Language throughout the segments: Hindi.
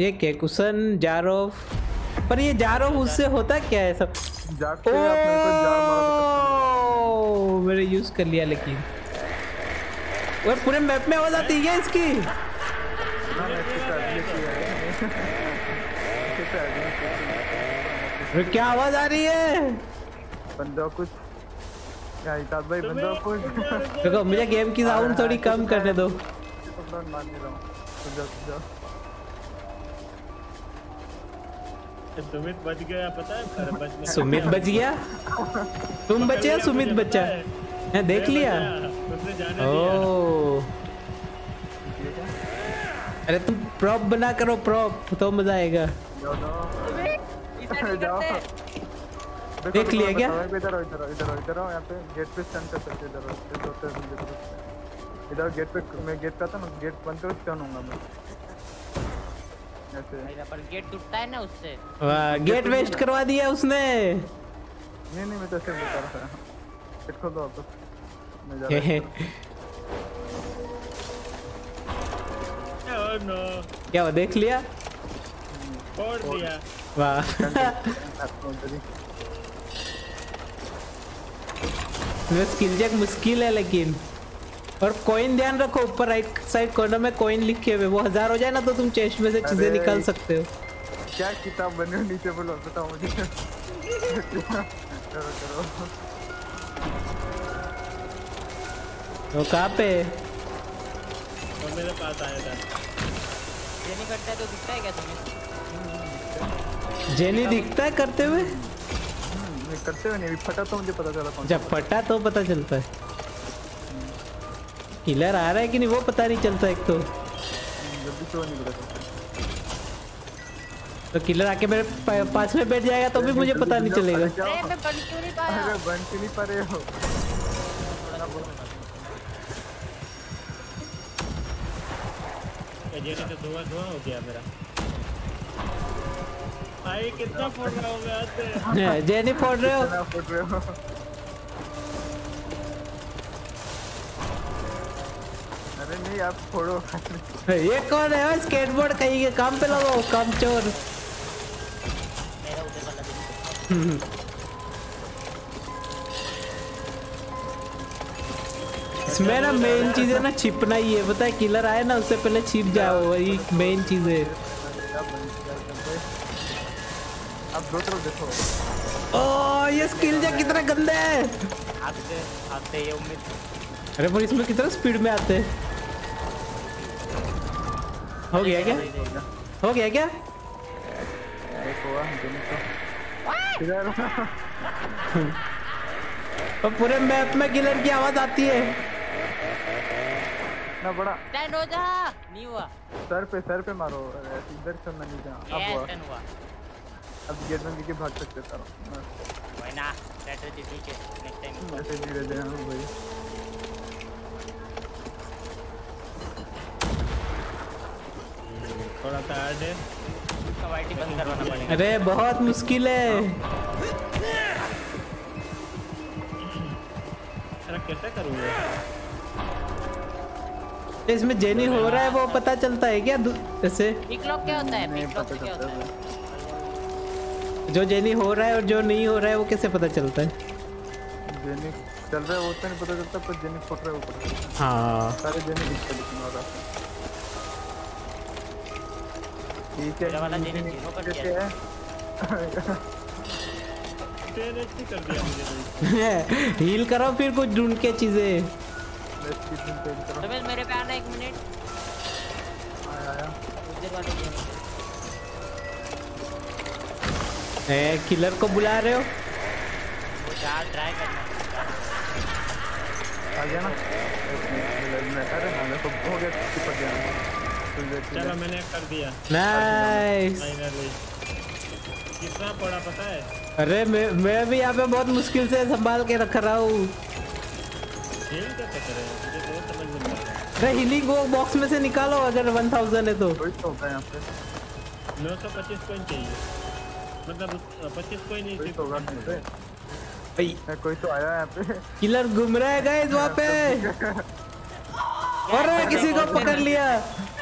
ये क्या कुशन जारोफ, पर ये जारोफ उससे होता क्या है सब? ओ मेरे यूज कर लिया, लेकिन और पूरे मैप में आवाज आती है इसकी। अरे क्या आवाज आ रही है? बंदा कुछ भाई, बंदा कुछ देखो, मुझे गेम की साउंड थोड़ी कम करने दो। सुमित बच गया, पता है? सुमित बच गया, तुम बचे या सुमित बचा? मैं देख लिया। ओ अरे तुम प्रॉप बना करो, प्रॉप तो मजा आएगा। देख लिया क्या? इधर गेट पे मैं गेट पे था ना, गेट बंद करो, स्टन होऊंगा मैं ऐसे। पर गेट टूटता है ना उससे। वाह, गेट वेस्ट करवा दिया उसने। नहीं नहीं मैं तो ऐसे बता रहा था, गेट खोल दो वापस, मैं जा रहा हूं। ओह नो, क्या हुआ? देख लिया, छोड़ दिया। वाह मेरा स्किल चेक मुश्किल है, लेकिन और कॉइन ध्यान रखो, ऊपर राइट साइड कॉर्नर में कॉइन लिखे हुए, वो 1000 हो जाए ना तो तुम चेस्ट में से चीजें निकाल सकते हो। क्या किताब बने हो नीचे, बोलो बताओ मुझे। वो कहाँ पे? वो मेरे पास आया था। जेनी करता है तो दिखता है क्या तुम्हें? जेनी दिखता है करते हुए? करते हुए नहीं, फटा तो मुझे पता चला कौन। जब फटा तो पता चलता है किलर आ रहा है कि नहीं, वो पता नहीं चलता। एक तो जल्दी तो नहीं पता चलता, तो किलर आके मेरे पास में बैठ जाएगा तो भी मुझे पता नहीं चलेगा। अरे मैं बन क्यों नहीं पाया? अरे बन क्यों नहीं पा रहे हो? ये तो धुआं धुआं हो गया मेरा भाई। कितना फोड़ रहा हूं मैं आज? जेनी फोड़ रहे हो, फोड़ रहे हो। अरे नहीं आप छोड़ो। ये कौन है? स्केटबोर्ड कहीं के काम पे लगाओ, काम चोर। इसमें ना मेन चीज है ना, छिपना ही है, पता है? किलर आए ना उससे पहले छिप जाओ, वही मेन चीज है। अब दो तरफ देखो। ओह ये स्किल जो कितना गंदा है। आते ये उम्मीद। अरे पर इसमें कितना स्पीड में आते हैं। हो गया क्या? हो गया क्या? तो पूरे मैप में किलर की आवाज आती है ना। बड़ा नहीं हुआ, सर पे मारो। इधर से नहीं जा, अब हुआ। अब गेट में लेके भाग सकते हो भाई ना, नेक्स्ट टाइम ऐसे धीरे धीरे हम भाई। थोड़ा सा हार्ड है, कवायटी बंद करवाना पड़ेगा। अरे बहुत मुश्किल है। अरे कैसे करूँगा? इसमें जेनी हो रहा है वो पता चलता है क्या? ऐसे पिकलॉक क्या होता है? पिकलॉक क्या होता है? जो जेनी हो रहा है और जो नहीं हो रहा है वो कैसे पता चलता है? जेनी चल रहा है वो तो नहीं पता चलता, पर जेनी फट रहा है वो पता चलता है। हाँ सारे जेनी दिखते हैं। वाला जेनी जीरो कर दिया। टेरेस्टी कर दिया मुझे। हील करो फिर कुछ ढूंढ के चीजें। तो बस मेरे पे आना 1 मिनट। आया। किलर को बुला रहे हो? वो चार ट्राई करना आ गया ना। मैंने तो हो गया, चिपक गया। चलो मैंने कर दिया। नाइस। कितना पड़ा पता है? अरे मैं भी यहाँ पे बहुत मुश्किल से संभाल के रख रहा हूँ। हीलिंग वो बॉक्स में से निकालो, अगर 1000 है तो। 925 कॉइन चाहिए, मतलब 25 कॉइन नहीं। कोई तो आया यहाँ पे। किलर घूम रहा है गाइस वहाँ पे। और किसी को पकड़ लिया,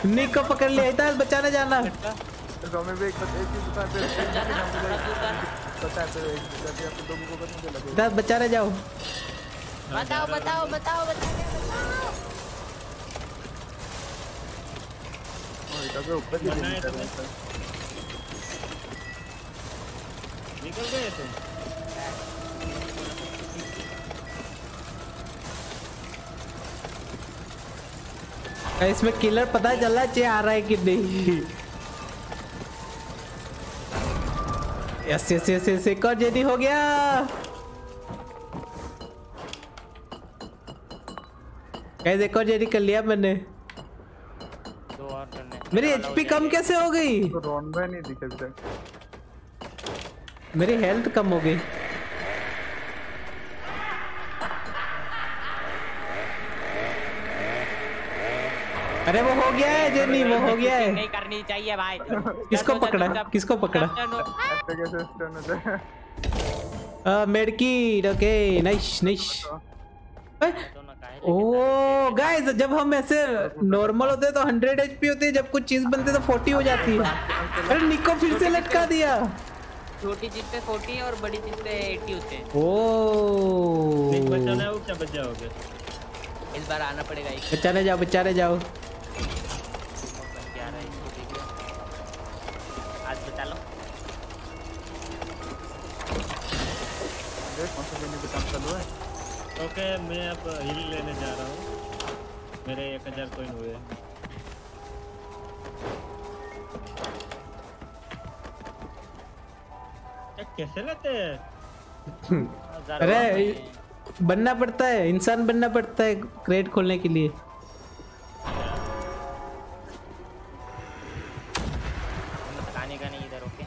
निक को पकड़ लिया। इतना बचाने जाना दस बचाने जाओ। बताओ बताओ बताओ बताओ ऊपर निकल गए तुम। इसमें किलर पता चल रहा है आ रहा है कि नहीं। यस यस यस यस एक और जेडी हो गया। गाइस एक और जेडी कर लिया मैंने। दो और करने। मेरी एचपी कम कैसे हो गई? तो रॉन में नहीं दिखे अभी तक। मेरी हेल्थ कम हो गई। अरे वो हो गया है जेनी, वो हो गया है। नहीं करनी चाहिए भाई। किसको पकड़ा, किसको पकड़ा? मेडकी okay nice nice. Oh guys जब हम ऐसे नॉर्मल होते तो 100 एचपी होती है, जब कुछ चीज बनती तो 40 हो जाती है। अरे निको फिर से लटका दिया। छोटी चीज पे 40 और बड़ी चीज पे 80 होते हैं। ओ निक बचाना है, उठा बचाओगे। इस बार आना पड़ेगा। बचाने जाओ बचाने जाओ। ओके मैं अब हील लेने जा रहा हूँ। मेरे 1000 कॉइन हुए। कैसे लेते हैं? अरे बनना पड़ता है, इंसान बनना पड़ता है क्रेट खोलने के लिए। खाने का नहीं इधर। ओके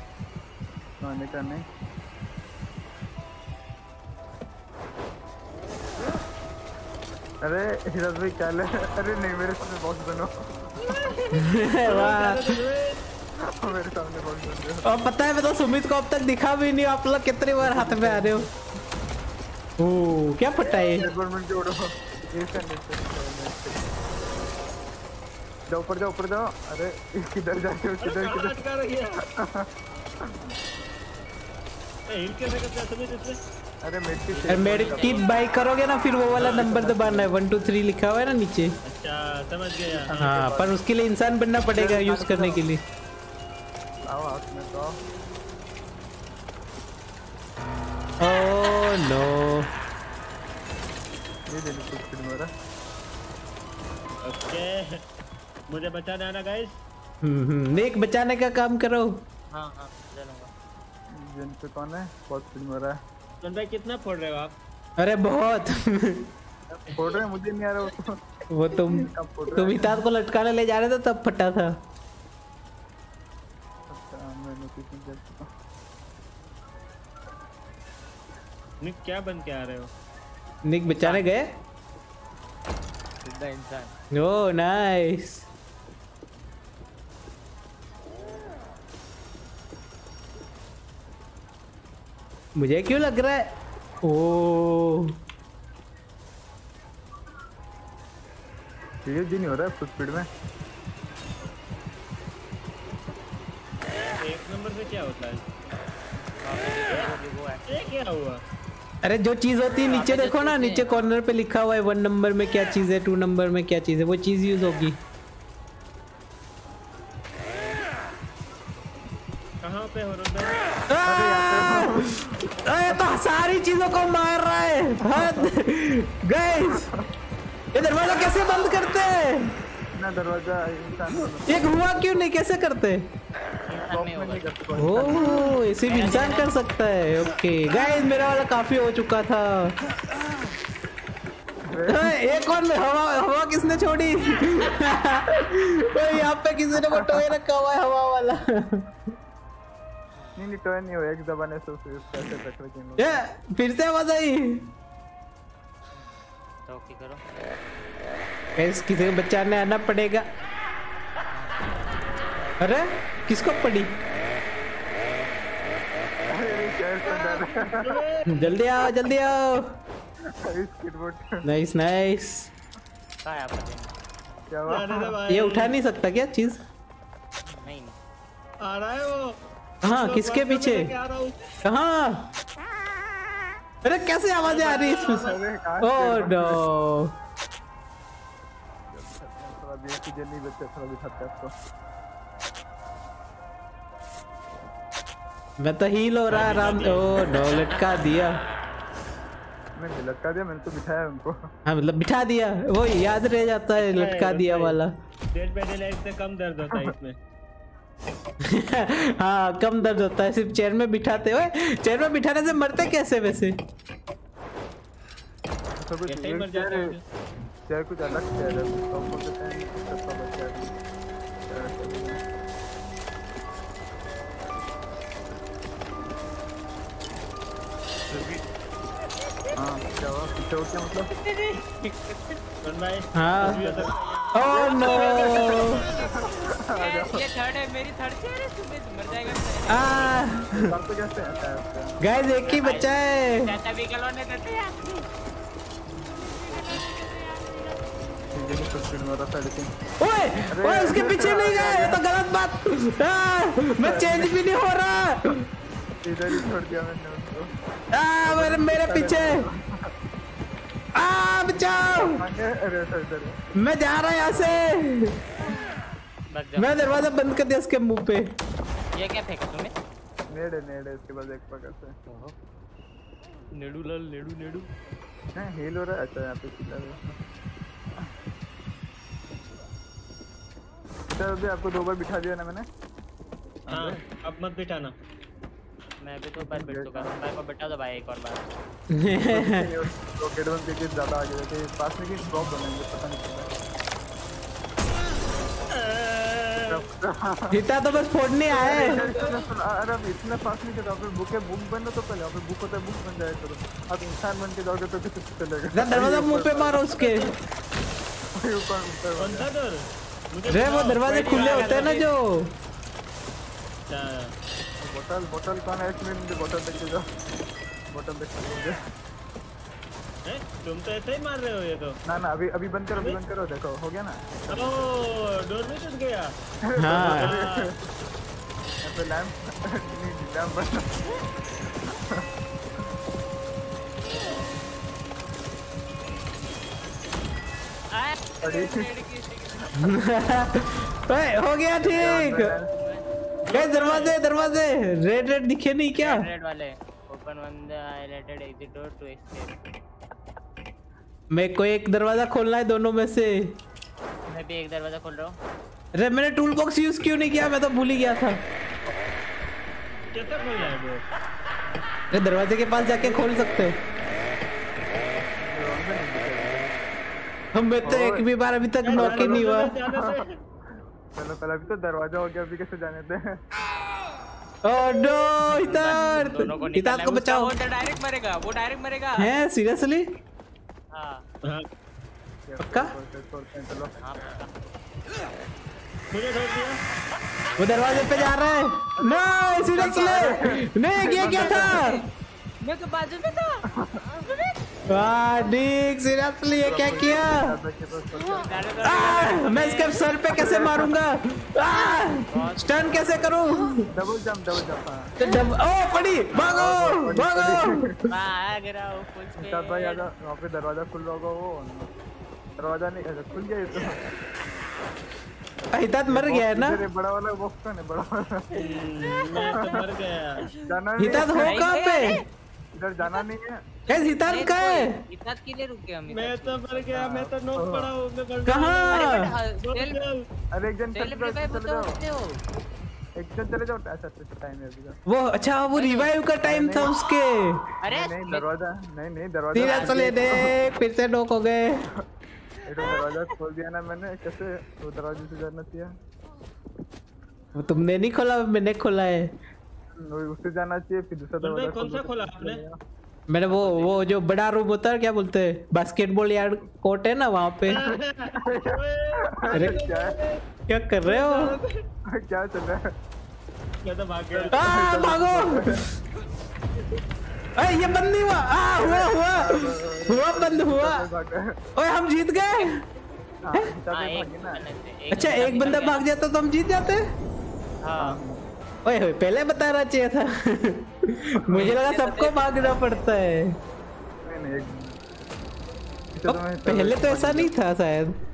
खाने का नहीं। अरे हिराज भाई क्या ले? अरे नहीं मेरे सामने बॉक्स बनो। वाह मेरे सामने बॉक्स बन गया। अब पता है मैं तो सुमित को अब तक दिखा भी नहीं। आप लोग कितनी बार हाथ में आ रहे हो? ओह क्या फटा है। जाओ ऊपर जाओ ऊपर जाओ। अरे किधर जाते हो? किधर किधर? अरे मेडकिट बाई करोगे ना फिर वो वाला नंबर दबाना है। 1 2 3 लिखा हुआ है ना नीचे। अच्छा समझ गया। हाँ पर उसके लिए इंसान बनना पड़ेगा यूज करने के लिए। ओह नो ओके मुझे बचाने आना गाइस। नेक बचाने का काम करो। हाँ हाँ जिनपे कौन है? बहुत मरा है भाई। कितना फोड़ रहे हो आप? अरे बहुत फोड़ रहे हैं। मुझे नहीं आ रहा वो तुम हिताद को लटकाने ले जा रहे थे तब फटा था। निक क्या बन के आ रहे हो? निक बचाने गए इंसान। Oh nice. मुझे क्यों लग रहा है? ओ ये दिन हो रहा है फुल स्पीड में। एक नंबर से क्या होता है? क्या हुआ? अरे जो चीज होती है नीचे देखो ना, नीचे कॉर्नर पे लिखा हुआ है 1 नंबर में क्या चीज है, 2 नंबर में क्या चीज है, वो चीज यूज होगी। कहाँ पे हो तो सारी चीजों को मार रहा है। हद गाइस ये दरवाजा कैसे बंद करते हैं? ना दरवाजा ये हुआ क्यों नहीं? कैसे करते? ओह इसी भी इंसान कर सकता है। ओके गाइस मेरा वाला काफी हो चुका था। एक और हवा किसने छोड़ी? यहाँ पे किसी ने वो टोए रखा हुआ है हवा वाला। नहीं तो नहीं हो एक दबाने से कैसे रखो गेम। ये फिर से आवाज आई। तो की करो गाइस किसी को बचाने आना पड़ेगा। अरे किसको पड़ी? जल्दी आओ जल्दी आओ। Nice nice. ये उठा नहीं सकता क्या चीज? नहीं आ रहा है वो। कहाँ? किसके पीछे? कहाँ? अरे कैसे आवाजें आ रही इसमें? Oh no. मैं तो हील हो रहा आराम। ओह नो, लटका दिया। लटका दिया मैंने तो, बिठाया उनको। हाँ मतलब बिठा दिया, वो याद रह जाता है लटका दिया वाला। डेड बाय डेडलाइट से कम दर्द होता है इसमें। हाँ कम दर्द होता है, सिर्फ चेयर में बिठाते हुए। चेयर में बिठाने से मरते कैसे वैसे? तो कुछ चेयर कुछ अलग चेयर है। हाँ क्या हुआ? पीछे हो क्या मतलब? हाँ ओह नो, ये थर्ड है मेरी, थर्ड से अरे सुबह मर जाएगा। आह गाइस एक ही बच्चा है। जाता भी कलोने करते हैं ओए ओए, उसके पीछे नहीं गए ये तो गलत बात। मैं चेंज भी नहीं हो रहा, इधर ही छोड़ दिया मैंने उसको। मेरे पीछे बचाओ। मैं जा रहा यहाँ से। मैं दरवाजा बंद कर दिया उसके मुंह पे। ये क्या फेंका तुमने? नेड़े नेड़े इसके बाद एक पकड़ से। नेड़ू लाल नेड़ू नेड़ू। हाँ हेल हो रहा है। अच्छा यहाँ पे चिल्ला रहा। चलो अभी आपको 2 बार बिठा दिया ना मैंने। हाँ अब मत बिठाना। मैं भी तो बार बैठ चुका हूं, भाई को बैठा दो भाई एक और बार। रॉकेट बम के ज्यादा आगे थे, पास में की ड्रॉप बनेंगे पता नहीं चला। जीता तो बस फोड़ने आया है। अरे इतना पास में के तो फिर भूखे भूख बनना तो पहले, फिर भूख होता है भूख बन जाए तो अब इंसान बन के जाओगे तो किस चलेगा? दरवाजा मुंह पे मारो उसके। अरे वो दरवाजे खुले होते हैं ना जो। बोतल बोतल कौन है? एक मिनट बोतल देख लो, बोतल देख लो। हैं तुम तो ऐसे ही मार रहे हो ये तो। ना ना अभी अभी बंद करो, अभी बंद करो। देखो हो गया ना। ओ डोर भी टूट गया। हां यहां पे लैंप नहीं लैंप बस। ओए हो गया ठीक। दरवाजे दरवाजे रेड रेड दिखे नहीं क्या? रेड वाले open one the highlighted exit door to escape. मैं कोई एक दरवाजा खोलना है दोनों में से। मैं भी एक दरवाजा खोल रहा हूं। अरे मैंने टूल बॉक्स यूज क्यों नहीं किया? मैं तो भूल ही गया था। कैसे खोलना है वो? अरे दरवाजे के पास जाके खोल सकते हो। हम मैं तो एक भी बार अभी तक नॉक ही नहीं हुआ। चलो पहले अभी तो दरवाजा हो गया, अभी कैसे जाने दे? ओह नो इतार, इतार को बचाओ। वो डायरेक्ट मरेगा, वो डायरेक्ट मरेगा। है सीरियसली? हाँ पक्का? वो दरवाजे पे जा रहा है। नो सीरियसली नहीं, ये क्या था? मैं तो बाजू में था। वाह डीक सीरियसली ये क्या किया? मैं इसके सर पे कैसे मारूंगा? स्टन कैसे करूं? Double jump double jump. Oh पड़ी, भागो भागो। भाग रहा हूं कुछ पे। भाई आजा, वहां पे दरवाजा खुल रहा होगा। वो दरवाजा नहीं खुल गया ये तो। हिदायत मर गया है ना? अरे बड़ा वाला बॉक्स कौन है? बड़ा वाला मैं तो मर गया। हिदायत हो कहां पे? इधर जाना नहीं है। हितार का है? हितार के लिए रुक गया। मैं तो मर गया, मैं तो नॉक पड़ा हूं। मैं कहां? अरे एक जन चले जाओ। अच्छा टाइम है अभी का। वो अच्छा वो रिवाइव का टाइम था उसके। अरे नहीं दरवाजा नहीं नहीं दरवाजा सीधा चले दे। फिर से नॉक हो गए। ये दरवाजा खोल दिया ना मैंने। कैसे वो दरवाजे से जाना चाहिए? वो तुमने नहीं खोला, मैंने खोला है। उससे जाना चाहिए फिर दूसरा दरवाजा। कौन सा खोला आपने? मैंने वो जो बड़ा रूम होता है क्या बोलते हैं, बास्केटबॉल यार्ड कोर्ट है ना, वहाँ पे। अरे क्या कर रहे हो? क्या चल रहा है? मैं तो भाग गया। भागो। अरे ये बंद नहीं हुआ। हुआ बंद हुआ। ओए हम जीत गए। अच्छा एक बंदा भाग जाता तो हम जीत जाते। ओए होए पहले बताना चाहिए था। मुझे लगा सबको भागना पड़ता है। पहले तो ऐसा नहीं था शायद।